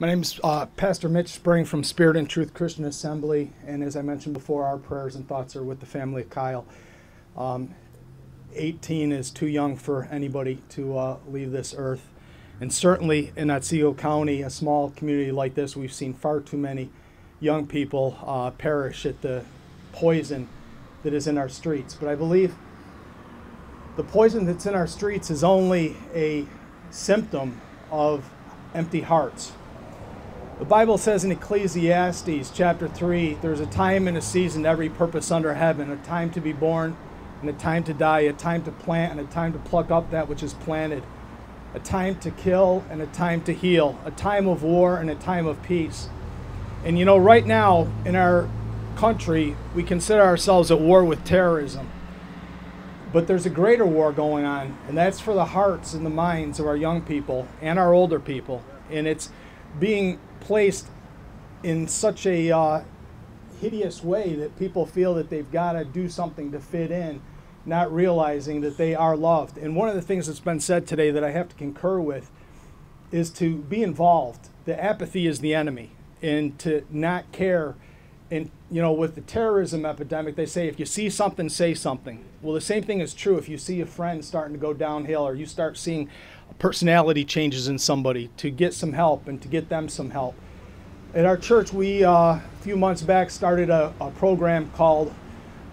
My name is Pastor Mitch Spring from Spirit and Truth Christian Assembly, and as I mentioned before, our prayers and thoughts are with the family of Kyle. 18 is too young for anybody to leave this earth, and certainly in Otsego County, a small community like this, we've seen far too many young people perish at the poison that is in our streets. But I believe the poison that's in our streets is only a symptom of empty hearts. The Bible says in Ecclesiastes chapter 3, there's a time and a season to every purpose under heaven, a time to be born and a time to die, a time to plant and a time to pluck up that which is planted, a time to kill and a time to heal, a time of war and a time of peace. And you know, right now in our country, we consider ourselves at war with terrorism. But there's a greater war going on, and that's for the hearts and the minds of our young people and our older people. And it's being placed in such a hideous way that people feel that they've got to do something to fit in, not realizing that they are loved. And one of the things that's been said today that I have to concur with is to be involved. The apathy is the enemy, and to not care. And you know, with the terrorism epidemic, they say if you see something, say something. Well, the same thing is true if you see a friend starting to go downhill, or you start seeing personality changes in somebody, to get some help and to get them some help. At our church, we a few months back started a program called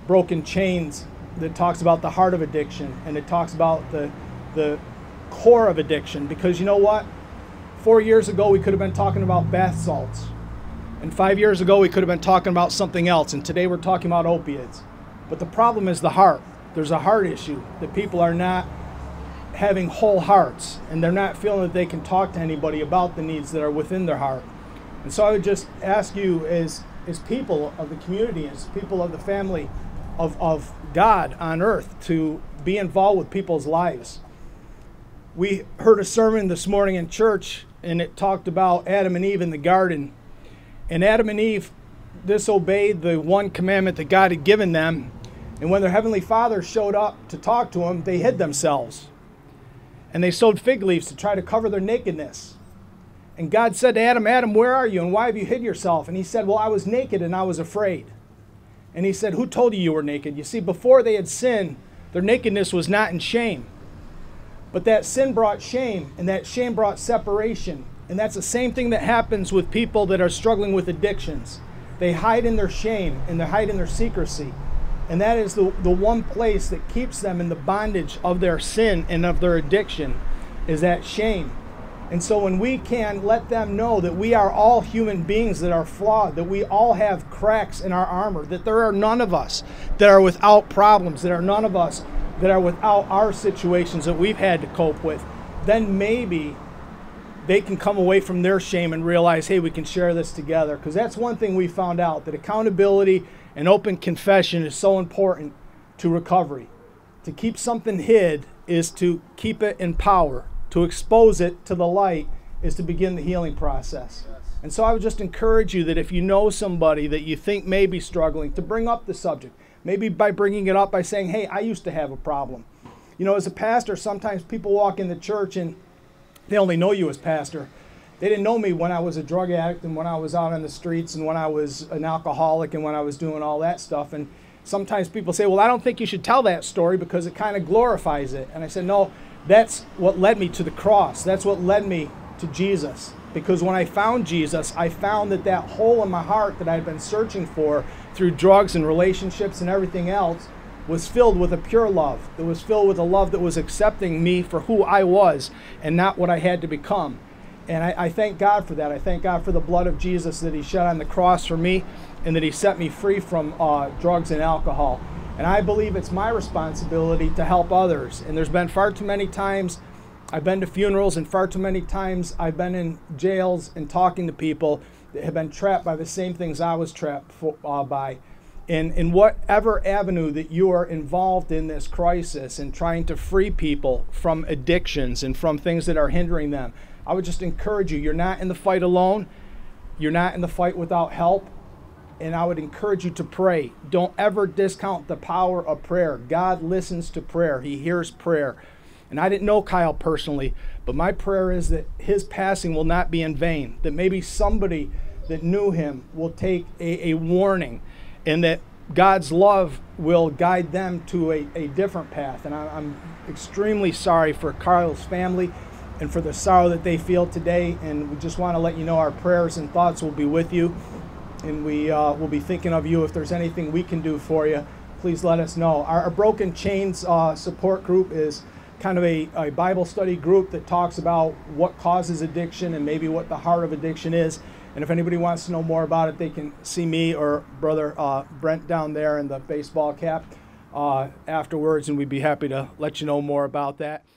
Broken Chains that talks about the heart of addiction, and it talks about the core of addiction. Because you know what, 4 years ago we could have been talking about bath salts, and 5 years ago we could have been talking about something else, and today we're talking about opiates. But the problem is the heart. There's a heart issue, that people are not having whole hearts, and they're not feeling that they can talk to anybody about the needs that are within their heart. And so I would just ask you, as people of the community, as people of the family of God on earth, to be involved with people's lives. We heard a sermon this morning in church, and it talked about Adam and Eve in the garden. And Adam and Eve disobeyed the one commandment that God had given them. And when their heavenly Father showed up to talk to them, they hid themselves. And they sewed fig leaves to try to cover their nakedness. And God said to Adam, "Adam, where are you? And why have you hid yourself?" And he said, "Well, I was naked and I was afraid." And he said, "Who told you were naked?" You see, before they had sinned, their nakedness was not in shame. But that sin brought shame, and that shame brought separation. And that's the same thing that happens with people that are struggling with addictions. They hide in their shame, and they hide in their secrecy. And that is the one place that keeps them in the bondage of their sin and of their addiction, is that shame. And so when we can let them know that we are all human beings that are flawed, that we all have cracks in our armor, that there are none of us that are without problems, that are none of us that are without our situations that we've had to cope with, then maybe they can come away from their shame and realize, hey, we can share this together. Because that's one thing we found out, that accountability and open confession is so important to recovery. To keep something hid is to keep it in power. To expose it to the light is to begin the healing process. And so I would just encourage you that if you know somebody that you think may be struggling, to bring up the subject. Maybe by bringing it up by saying, hey, I used to have a problem. You know, as a pastor, sometimes people walk in the church and they only know you as pastor. They didn't know me when I was a drug addict, and when I was out on the streets, and when I was an alcoholic, and when I was doing all that stuff. And sometimes people say, well, I don't think you should tell that story because it kind of glorifies it. And I said, no, that's what led me to the cross. That's what led me to Jesus. Because when I found Jesus, I found that that hole in my heart that I'd been searching for through drugs and relationships and everything else was filled with a pure love, that was filled with a love that was accepting me for who I was and not what I had to become. And I thank God for that. I thank God for the blood of Jesus that he shed on the cross for me, and that he set me free from drugs and alcohol. And I believe it's my responsibility to help others. And there's been far too many times I've been to funerals, and far too many times I've been in jails and talking to people that have been trapped by the same things I was trapped by. And in whatever avenue that you are involved in this crisis and trying to free people from addictions and from things that are hindering them, I would just encourage you, you're not in the fight alone. You're not in the fight without help. And I would encourage you to pray. Don't ever discount the power of prayer. God listens to prayer. He hears prayer. And I didn't know Kyle personally, but my prayer is that his passing will not be in vain, that maybe somebody that knew him will take a warning, and that God's love will guide them to a different path. And I'm extremely sorry for Kyle's family and for the sorrow that they feel today. And we just want to let you know our prayers and thoughts will be with you. And we will be thinking of you. If there's anything we can do for you, please let us know. Our Broken Chains support group is kind of a Bible study group that talks about what causes addiction and maybe what the heart of addiction is. And if anybody wants to know more about it, they can see me or Brother Brent down there in the baseball cap afterwards, and we'd be happy to let you know more about that.